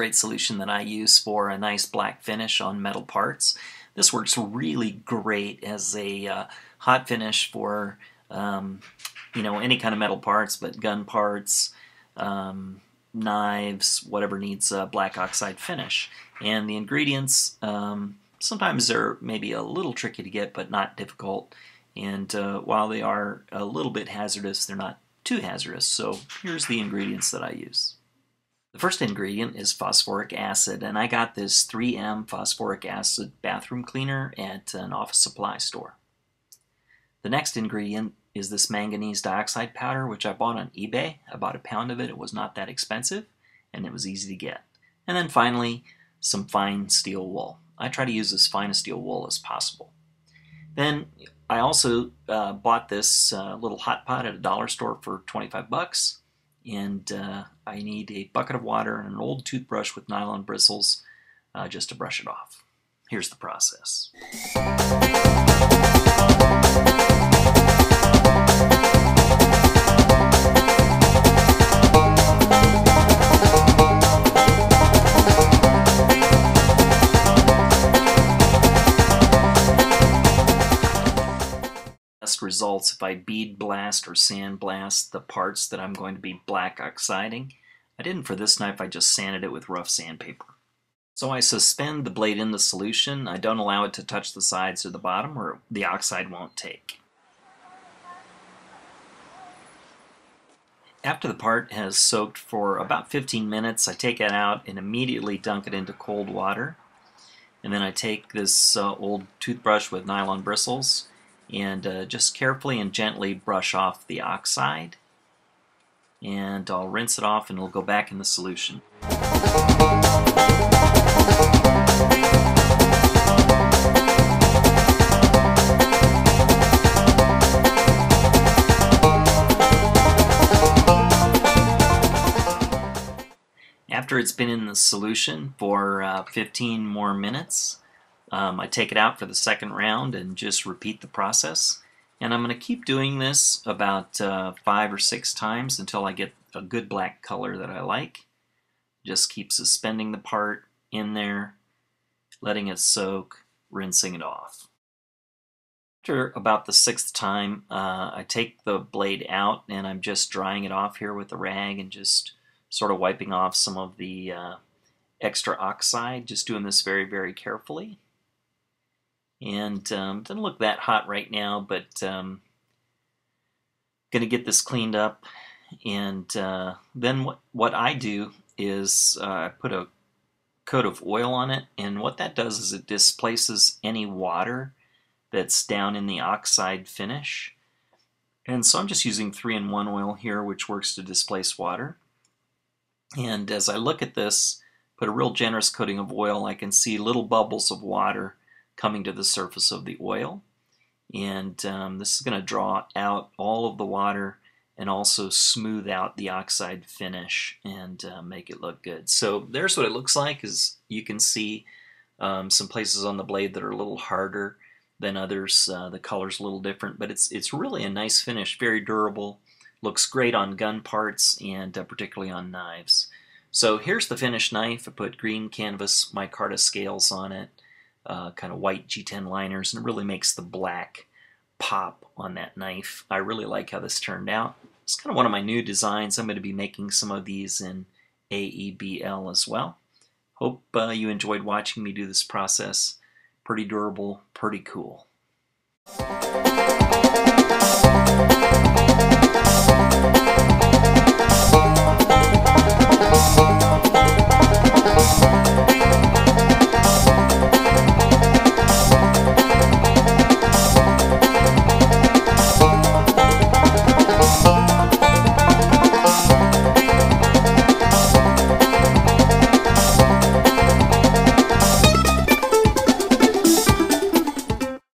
great solution that I use for a nice black finish on metal parts. This works really great as a hot finish for you know, any kind of metal parts, but gun parts, knives, whatever needs a black oxide finish. And the ingredients, sometimes they're maybe a little tricky to get, but not difficult. And while they are a little bit hazardous, they're not too hazardous. So here's the ingredients that I use. The first ingredient is phosphoric acid, and I got this 3M phosphoric acid bathroom cleaner at an office supply store. The next ingredient is this manganese dioxide powder, which I bought on eBay. I bought a pound of it. It was not that expensive, and it was easy to get. And then finally, some fine steel wool. I try to use as fine a steel wool as possible. Then I also bought this little hot pot at a dollar store for 25 bucks. And I need a bucket of water and an old toothbrush with nylon bristles just to brush it off. Here's the process. Results if I bead blast or sand blast the parts that I'm going to be black oxiding. I didn't for this knife, I just sanded it with rough sandpaper. So I suspend the blade in the solution. I don't allow it to touch the sides or the bottom, or the oxide won't take. After the part has soaked for about 15 minutes, I take it out and immediately dunk it into cold water. And then I take this old toothbrush with nylon bristles and just carefully and gently brush off the oxide, and I'll rinse it off and it'll go back in the solution. After it's been in the solution for 15 more minutes, I take it out for the second round and just repeat the process. And I'm going to keep doing this about 5 or 6 times until I get a good black color that I like. Just keep suspending the part in there, letting it soak, rinsing it off. After about the 6th time, I take the blade out and I'm just drying it off here with a rag and just sort of wiping off some of the extra oxide, just doing this very, very carefully. And doesn't look that hot right now, but gonna get this cleaned up. And then what I do is I put a coat of oil on it, and what that does is it displaces any water that's down in the oxide finish. And so I'm just using 3-in-1 oil here, which works to displace water. And as I look at this, put a real generous coating of oil, I can see little bubbles of water coming to the surface of the oil, and this is going to draw out all of the water and also smooth out the oxide finish and make it look good. So there's what it looks like. Is you can see some places on the blade that are a little harder than others. The color's a little different, but it's really a nice finish, very durable, looks great on gun parts and particularly on knives. So here's the finished knife. I put green canvas micarta scales on it. Kind of white G10 liners, and it really makes the black pop on that knife. I really like how this turned out. It's kind of one of my new designs. I'm going to be making some of these in AEBL as well. Hope you enjoyed watching me do this process. Pretty durable, pretty cool.